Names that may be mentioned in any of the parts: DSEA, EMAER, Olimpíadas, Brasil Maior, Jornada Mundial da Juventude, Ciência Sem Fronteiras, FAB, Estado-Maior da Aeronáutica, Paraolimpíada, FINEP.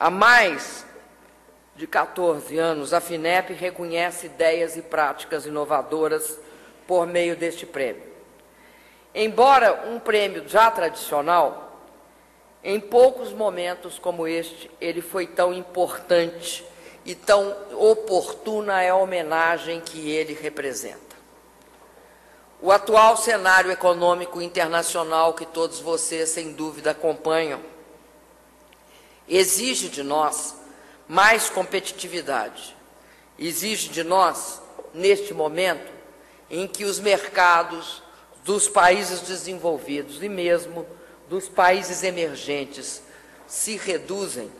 Há mais de 14 anos, a FINEP reconhece ideias e práticas inovadoras por meio deste prêmio. Embora um prêmio já tradicional, em poucos momentos como este, ele foi tão importante e tão oportuna é a homenagem que ele representa. O atual cenário econômico internacional que todos vocês, sem dúvida, acompanham, exige de nós mais competitividade. Exige de nós, neste momento, em que os mercados dos países desenvolvidos e mesmo dos países emergentes se reduzem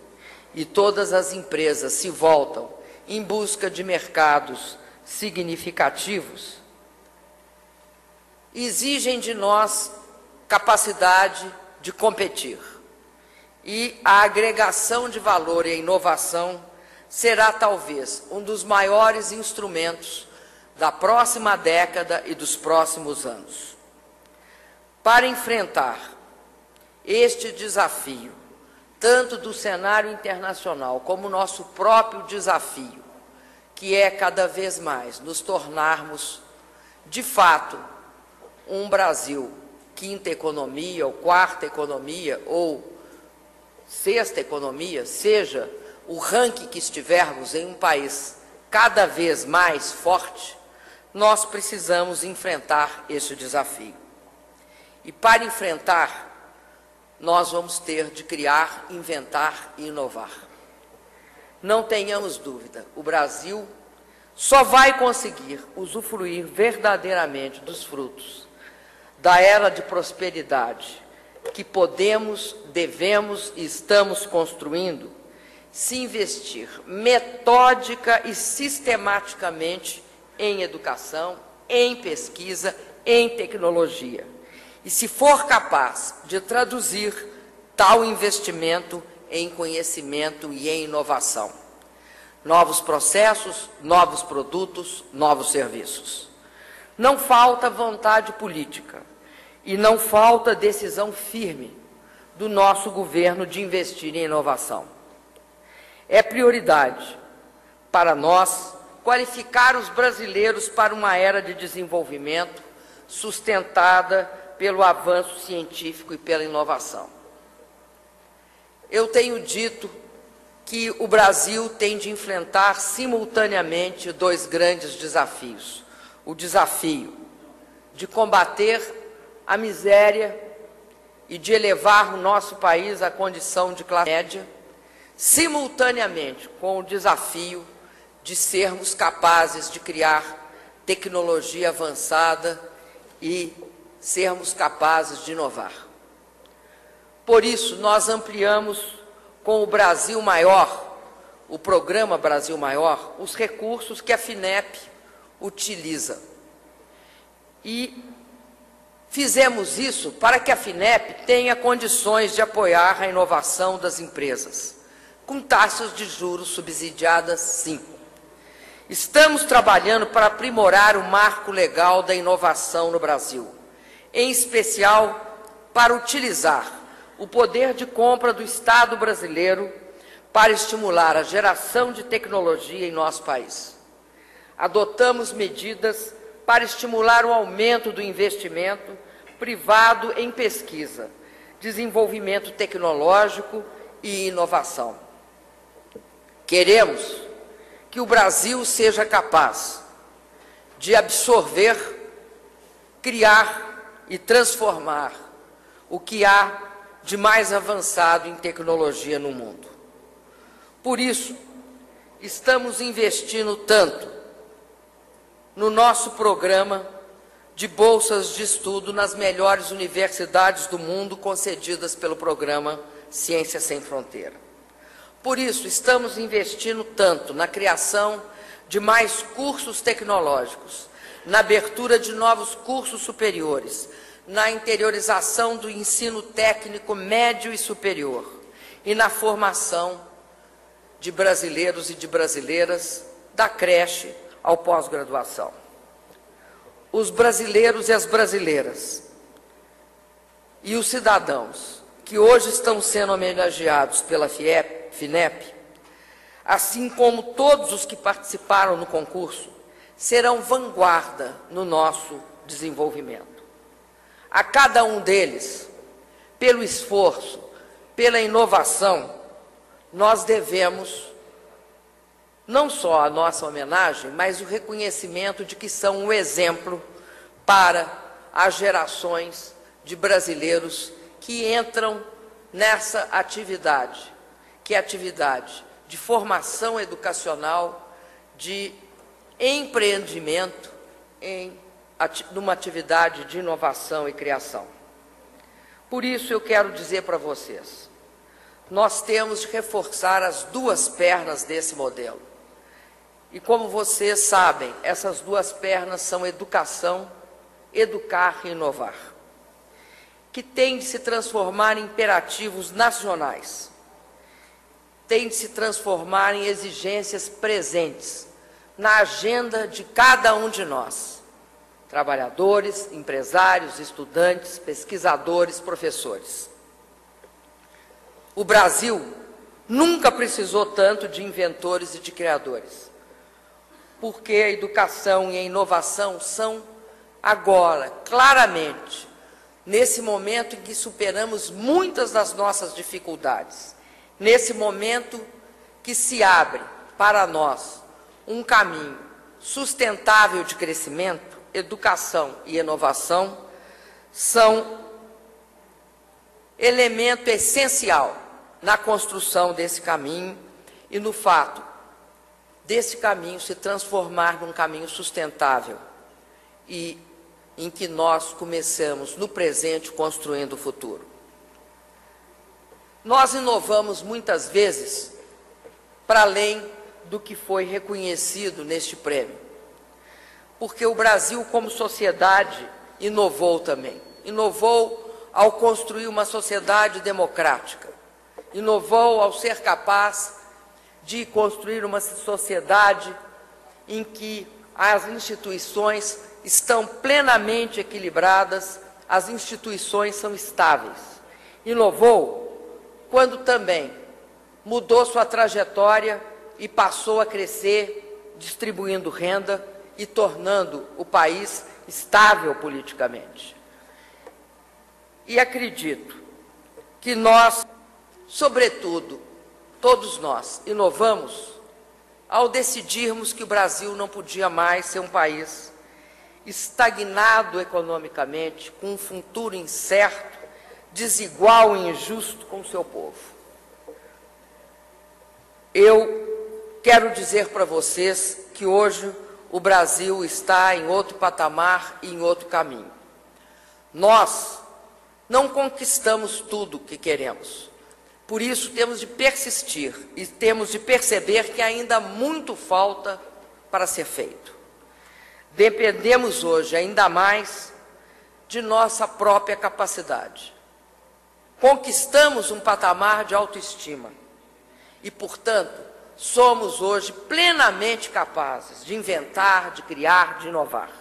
e todas as empresas se voltam em busca de mercados significativos, exigem de nós capacidade de competir. E a agregação de valor e a inovação será talvez um dos maiores instrumentos da próxima década e dos próximos anos. Para enfrentar este desafio, tanto do cenário internacional como o nosso próprio desafio, que é cada vez mais nos tornarmos, de fato, um Brasil quinta economia ou quarta economia ou sexta economia, seja o ranking que estivermos em um país cada vez mais forte, nós precisamos enfrentar esse desafio. E para enfrentar, nós vamos ter de criar, inventar e inovar. Não tenhamos dúvida, o Brasil só vai conseguir usufruir verdadeiramente dos frutos da era de prosperidade que podemos, devemos e estamos construindo, se investir metódica e sistematicamente em educação, em pesquisa, em tecnologia. E se for capaz de traduzir tal investimento em conhecimento e em inovação. Novos processos, novos produtos, novos serviços. Não falta vontade política. E não falta decisão firme do nosso governo de investir em inovação. É prioridade para nós qualificar os brasileiros para uma era de desenvolvimento sustentada pelo avanço científico e pela inovação. Eu tenho dito que o Brasil tem de enfrentar simultaneamente dois grandes desafios. O desafio de combater a miséria e de elevar o nosso país à condição de classe média, simultaneamente com o desafio de sermos capazes de criar tecnologia avançada e sermos capazes de inovar. Por isso, nós ampliamos com o Brasil Maior, o programa Brasil Maior, os recursos que a FINEP utiliza. E fizemos isso para que a FINEP tenha condições de apoiar a inovação das empresas, com taxas de juros subsidiadas, sim. Estamos trabalhando para aprimorar o marco legal da inovação no Brasil, em especial para utilizar o poder de compra do Estado brasileiro para estimular a geração de tecnologia em nosso país. Adotamos medidas para estimular o aumento do investimento privado em pesquisa, desenvolvimento tecnológico e inovação. Queremos que o Brasil seja capaz de absorver, criar e transformar o que há de mais avançado em tecnologia no mundo. Por isso, estamos investindo tanto no nosso programa de bolsas de estudo nas melhores universidades do mundo concedidas pelo programa Ciência Sem Fronteiras. Por isso, estamos investindo tanto na criação de mais cursos tecnológicos, na abertura de novos cursos superiores, na interiorização do ensino técnico médio e superior e na formação de brasileiros e de brasileiras da creche ao pós-graduação. Os brasileiros e as brasileiras e os cidadãos que hoje estão sendo homenageados pela FINEP, assim como todos os que participaram no concurso, serão vanguarda no nosso desenvolvimento. A cada um deles, pelo esforço, pela inovação, nós devemos não só a nossa homenagem, mas o reconhecimento de que são um exemplo para as gerações de brasileiros que entram nessa atividade, que é atividade de formação educacional, de empreendimento, numa atividade de inovação e criação. Por isso eu quero dizer para vocês, nós temos de reforçar as duas pernas desse modelo. E como vocês sabem, essas duas pernas são educação, educar e inovar, que têm de se transformar em imperativos nacionais, têm de se transformar em exigências presentes na agenda de cada um de nós, trabalhadores, empresários, estudantes, pesquisadores, professores. O Brasil nunca precisou tanto de inventores e de criadores, porque a educação e a inovação são agora, claramente, nesse momento em que superamos muitas das nossas dificuldades, nesse momento que se abre para nós um caminho sustentável de crescimento, educação e inovação são elemento essencial na construção desse caminho e no fato desse caminho se transformar num caminho sustentável e em que nós começamos no presente construindo o futuro. Nós inovamos muitas vezes para além do que foi reconhecido neste prêmio, porque o Brasil, como sociedade, inovou também. Inovou ao construir uma sociedade democrática, inovou ao ser capaz de construir uma sociedade em que as instituições estão plenamente equilibradas, as instituições são estáveis. Inovou quando também mudou sua trajetória e passou a crescer, distribuindo renda e tornando o país estável politicamente. E acredito que nós, sobretudo, todos nós, inovamos ao decidirmos que o Brasil não podia mais ser um país estagnado economicamente, com um futuro incerto, desigual e injusto com o seu povo. Eu quero dizer para vocês que hoje o Brasil está em outro patamar e em outro caminho. Nós não conquistamos tudo o que queremos. Por isso temos de persistir e temos de perceber que ainda muito falta para ser feito. Dependemos hoje ainda mais de nossa própria capacidade. Conquistamos um patamar de autoestima e, portanto, somos hoje plenamente capazes de inventar, de criar, de inovar.